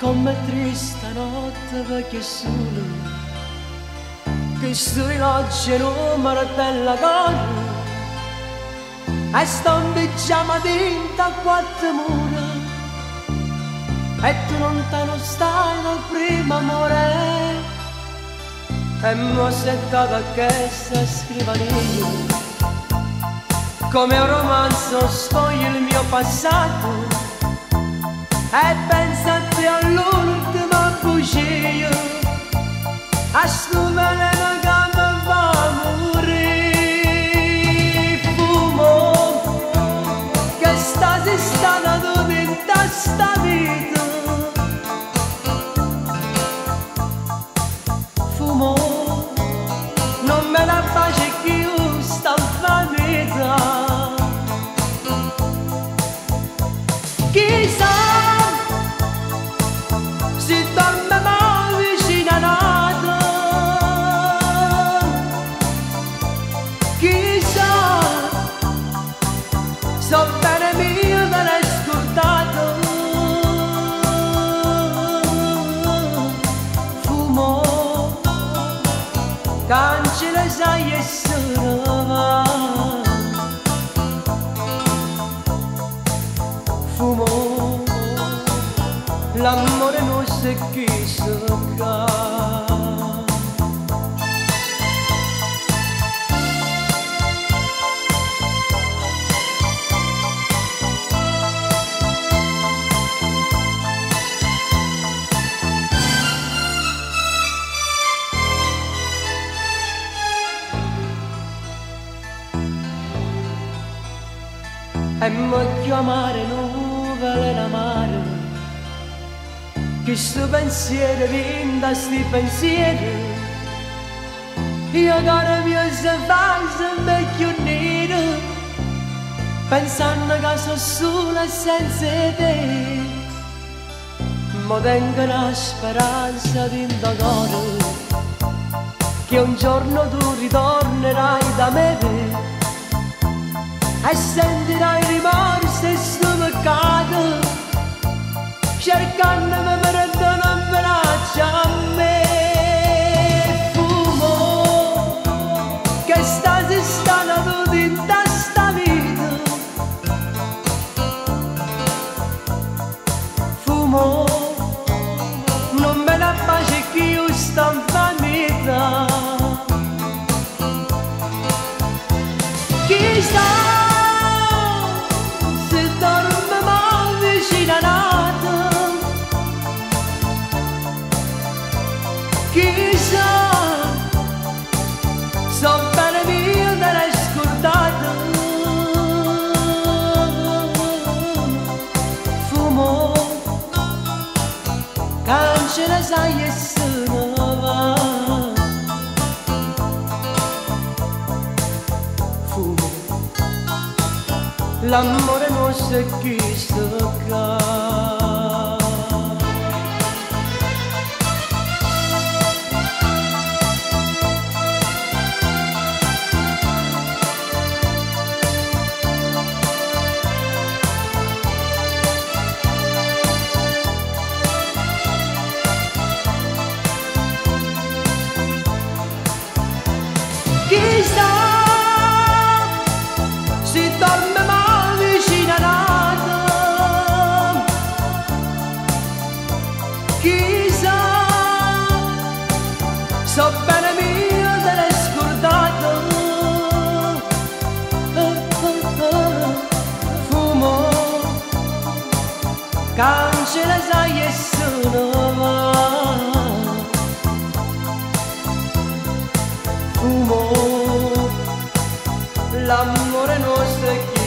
come triste stanotte perché sono che sto in oggi non martella gol e sto in pigiama dentro a quattro mura e tu lontano stai dal primo amore e mo settata a questa scrivania come un romanzo sfoglio il mio passato e pensate all'ultima bugia, a snuvelare che mi va a morire. Fumo, che stasi stanno dentro sta vita. Fumo, non me la faccio che io sto vanita. Chissà si torna mai vicino a nato. Chissà, so bene mio me l'hai scordato. Fumo, canci le sai e sono. Fumo, l'amore non si chiude qua. E voglio amare nuvole d'amare che sto pensiero vinda sti pensieri io cara mio se vai se vecchio nero pensando che sono sola senza te ma tengo la speranza d'indono che un giorno tu ritornerai da me e sentirai rimorso e sto peccato cercandomi per abbracciare a me. Fumo, che stasi stanno tutti da sta vita. Fumo, non me la faccio che io sto in vanità. Chissà se dorme mai vicino a noi. Ce la sai e sono. Fumo, l'amore non si chiude. Chissà se torna mai vicino a nato. Chissà so bene mio te l'hai scordato. Fumo, cancella sai e sono. Fumo, l'amore nostro è